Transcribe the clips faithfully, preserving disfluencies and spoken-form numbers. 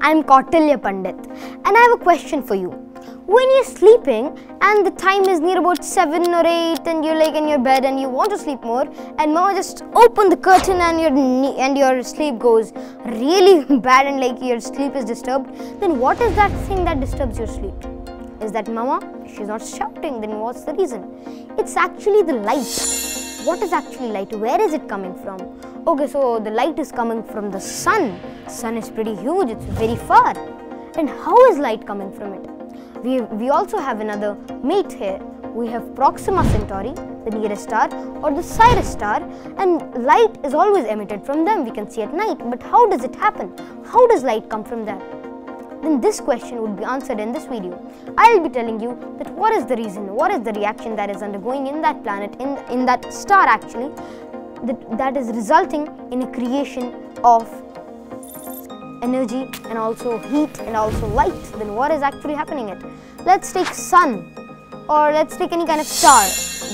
I am Kautilya Pandit and I have a question for you. When you're sleeping and the time is near about seven or eight and you're like in your bed and you want to sleep more and mama just open the curtain and your, and your sleep goes really bad and like your sleep is disturbed, then what is that thing that disturbs your sleep? Is that mama? She's not shouting, then what's the reason? It's actually the light. What is actually light? Where is it coming from? Okay, so the light is coming from the sun. Sun is pretty huge, it's very far. And how is light coming from it? We, we also have another mate here. We have Proxima Centauri, the nearest star, or the Sirius star, and light is always emitted from them. We can see at night, but how does it happen? How does light come from them? Then this question would be answered in this video. I'll be telling you that what is the reason, what is the reaction that is undergoing in that planet, in, in that star actually, that, that is resulting in a creation of energy and also heat and also light. Then what is actually happening it? Let's take sun, or let's take any kind of star.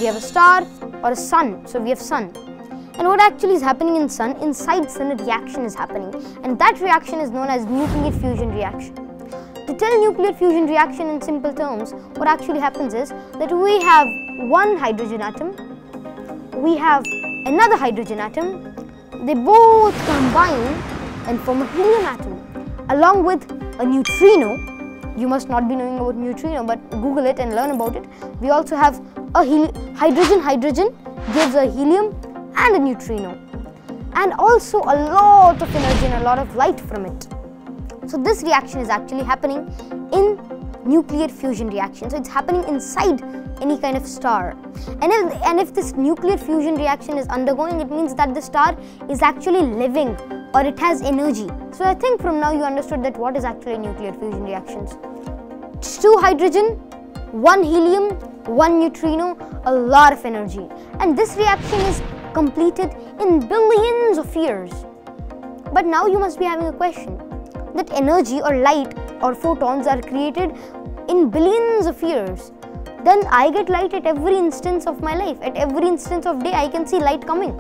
We have a star or a sun, so we have sun. And what actually is happening in sun, inside sun a reaction is happening, and that reaction is known as nuclear fusion reaction. To tell nuclear fusion reaction in simple terms, what actually happens is that we have one hydrogen atom, we have another hydrogen atom, they both combine and form a helium atom along with a neutrino. You must not be knowing about neutrino, but Google it and learn about it. We also have a hydrogen, hydrogen gives a helium and a neutrino, and also a lot of energy and a lot of light from it. So this reaction is actually happening in nuclear fusion reaction. So it's happening inside any kind of star. And if, and if this nuclear fusion reaction is undergoing, it means that the star is actually living or it has energy. So I think from now you understood that what is actually nuclear fusion reactions. It's two hydrogen, one helium, one neutrino, a lot of energy. And this reaction is completed in billions of years. But now you must be having a question, that energy or light or photons are created in billions of years. Then I get light at every instance of my life, at every instance of day I can see light coming.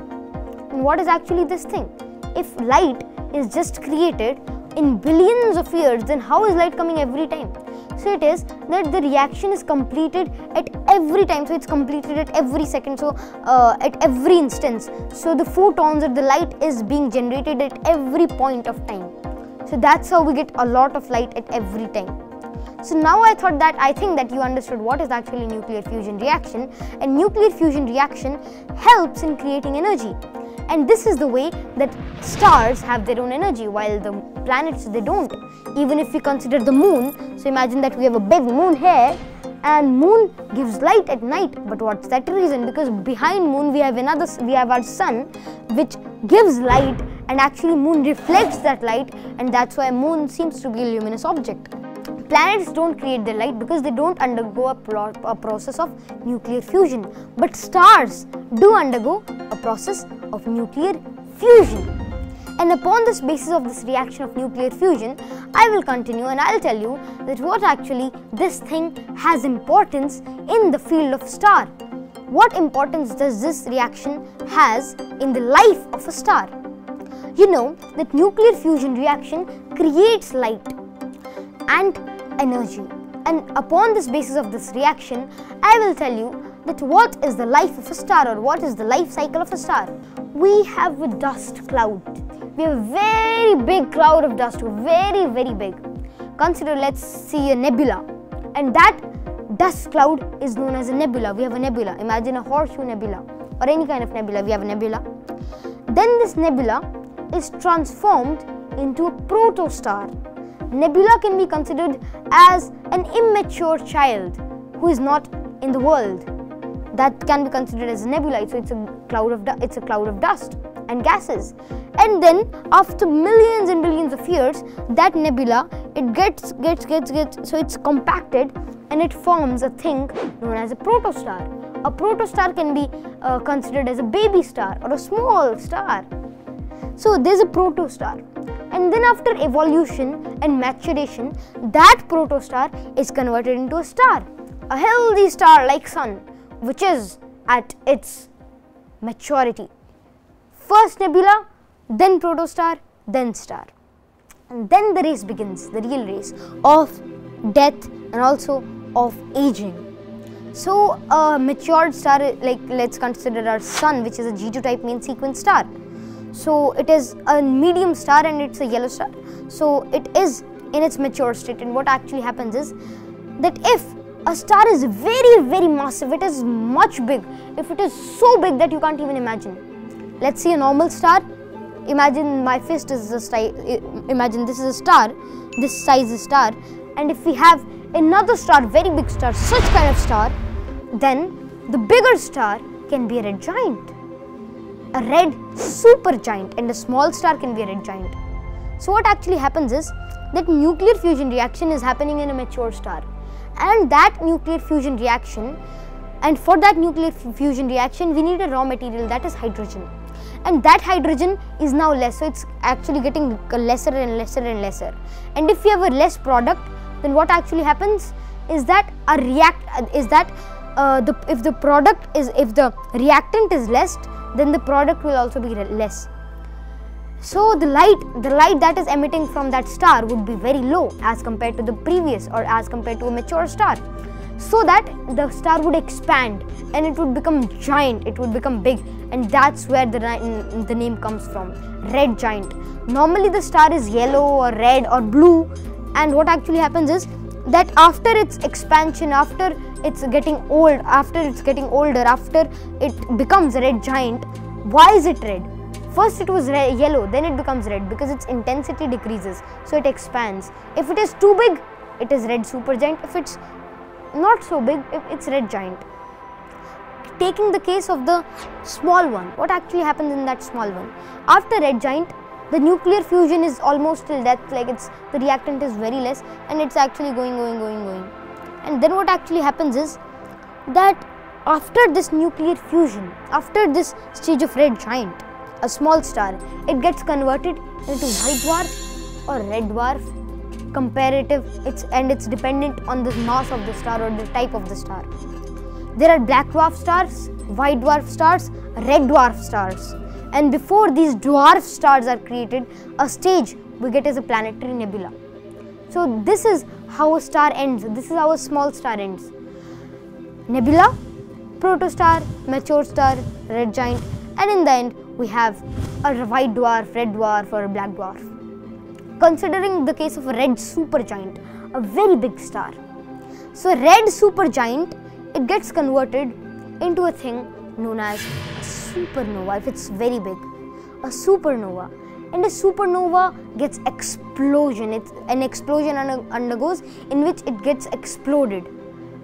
And what is actually this thing? If light is just created in billions of years, then how is light coming every time? So it is that the reaction is completed at every time, so it's completed at every second, so uh, at every instance. So the photons or the light is being generated at every point of time. So that's how we get a lot of light at every time. So now I thought that, I think that you understood what is actually nuclear fusion reaction, and nuclear fusion reaction helps in creating energy. And this is the way that stars have their own energy, while the planets, they don't. Even if we consider the moon, so imagine that we have a big moon here, and moon gives light at night. But what's that reason? Because behind moon we have another, we have our sun, which gives light, and actually moon reflects that light, and that's why moon seems to be a luminous object. Planets don't create their light because they don't undergo a, pro a process of nuclear fusion, but stars do undergo a process of nuclear fusion. And upon this basis of this reaction of nuclear fusion, I will continue and I'll tell you that what actually this thing has importance in the field of star. What importance does this reaction has in the life of a star? You know that nuclear fusion reaction creates light and energy. And upon this basis of this reaction, I will tell you that what is the life of a star, or what is the life cycle of a star. We have a dust cloud. We have a very big cloud of dust, very, very big. Consider, let's see a nebula. And that dust cloud is known as a nebula. We have a nebula. Imagine a horseshoe nebula or any kind of nebula. We have a nebula. Then this nebula is transformed into a protostar. Nebula can be considered as an immature child who is not in the world. That can be considered as a nebula, so it's a cloud of it's a cloud of dust and gases. And then after millions and billions of years, that nebula it gets gets gets gets so it's compacted and it forms a thing known as a protostar. A protostar can be uh, considered as a baby star or a small star. So there's a protostar. And then after evolution and maturation, that protostar is converted into a star, a healthy star like sun, which is at its maturity. First nebula, then protostar, then star. And then the race begins, the real race of death and also of aging. So a matured star, like let's consider our sun, which is a G two type main sequence star. So it is a medium star and it's a yellow star. So it is in its mature state, and what actually happens is that if a star is very very massive, it is much big, if it is so big that you can't even imagine. Let's see a normal star. Imagine my fist is a star, imagine this is a star, this size is a star, and if we have another star, very big star, such kind of star, then the bigger star can be a red giant, a red super giant, and a small star can be a red giant. So what actually happens is that nuclear fusion reaction is happening in a mature star, and that nuclear fusion reaction, and for that nuclear fusion reaction we need a raw material, that is hydrogen. And that hydrogen is now less, so it's actually getting lesser and lesser and lesser. And if we have a less product, then what actually happens is that a react is that uh, the if the product is if the reactant is less, then the product will also be less. So the light the light that is emitting from that star would be very low as compared to the previous, or as compared to a mature star, so that the star would expand and it would become giant, it would become big, and that's where the, the name comes from, red giant. Normally the star is yellow or red or blue, and what actually happens is that after its expansion, after it's getting old, after it's getting older, after it becomes a red giant. Why is it red? First it was red, yellow, then it becomes red because its intensity decreases, so it expands. If it is too big, it is red supergiant. If it's not so big, it's red giant. Taking the case of the small one, what actually happens in that small one? After red giant, the nuclear fusion is almost till death, like it's the reactant is very less and it's actually going, going, going, going. And then what actually happens is that after this nuclear fusion, after this stage of red giant, a small star, it gets converted into white dwarf or red dwarf. Comparative it's and it's dependent on the mass of the star or the type of the star. There are black dwarf stars, white dwarf stars, red dwarf stars, and before these dwarf stars are created, a stage we get is a planetary nebula. So this is how a star ends, this is how a small star ends. Nebula, protostar, mature star, red giant, and in the end we have a white dwarf, red dwarf, or a black dwarf. Considering the case of a red supergiant, a very big star. So red supergiant, it gets converted into a thing known as a supernova if it's very big. A supernova. And a supernova gets explosion. It's an explosion un- undergoes in which it gets exploded.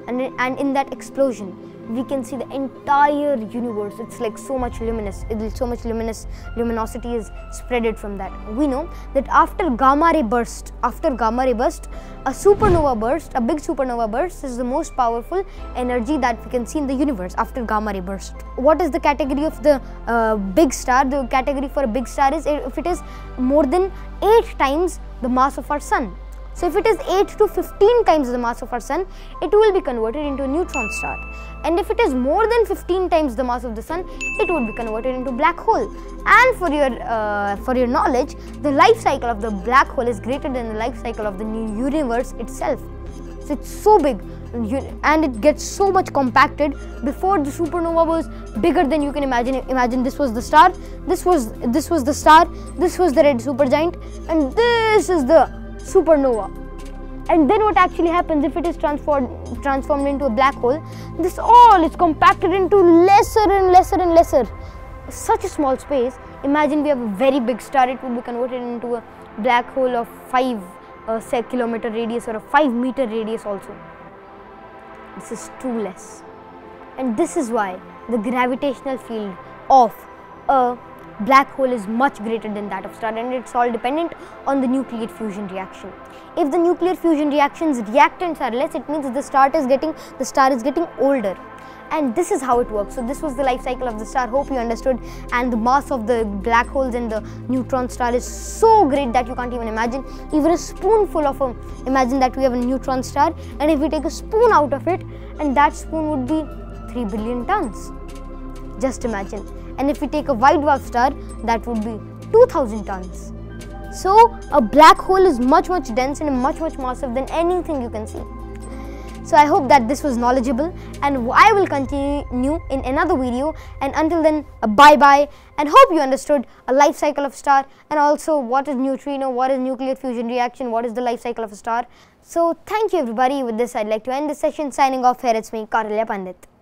And, and in that explosion, we can see the entire universe. It's like so much luminous, it, so much luminous luminosity is spreaded from that. We know that after gamma ray burst, after gamma ray burst, a supernova burst, a big supernova burst is the most powerful energy that we can see in the universe after gamma ray burst. What is the category of the uh, big star? The category for a big star is if it is more than eight times the mass of our sun. So if it is eight to fifteen times the mass of our sun, it will be converted into a neutron star. And if it is more than fifteen times the mass of the sun, it would be converted into black hole. And for your uh, for your knowledge, the life cycle of the black hole is greater than the life cycle of the universe itself. So it's so big, and it gets so much compacted. Before, the supernova was bigger than you can imagine. Imagine this was the star, this was this was the star, this was the red supergiant, and this is the supernova. And then what actually happens if it is transformed transformed into a black hole? This all is compacted into lesser and lesser and lesser. Such a small space. Imagine we have a very big star. It would be converted into a black hole of five uh, say kilometer radius or a five meter radius also. This is too less. And this is why the gravitational field of a black hole is much greater than that of star, and it's all dependent on the nuclear fusion reaction. If the nuclear fusion reaction's reactants are less, it means the star is getting the star is getting older, and this is how it works. So this was the life cycle of the star. Hope you understood. And the mass of the black holes and the neutron star is so great that you can't even imagine. Even a spoonful of a imagine that we have a neutron star, and if we take a spoon out of it, and that spoon would be three billion tons. Just imagine. And if we take a white dwarf star, that would be two thousand tons. So a black hole is much much dense and much much massive than anything you can see. So I hope that this was knowledgeable, and I will continue in another video, and until then, bye bye, and hope you understood a life cycle of a star, and also what is neutrino, what is nuclear fusion reaction, what is the life cycle of a star. So thank you everybody, with this I'd like to end this session, signing off, here it's me, Kautilya Pandit.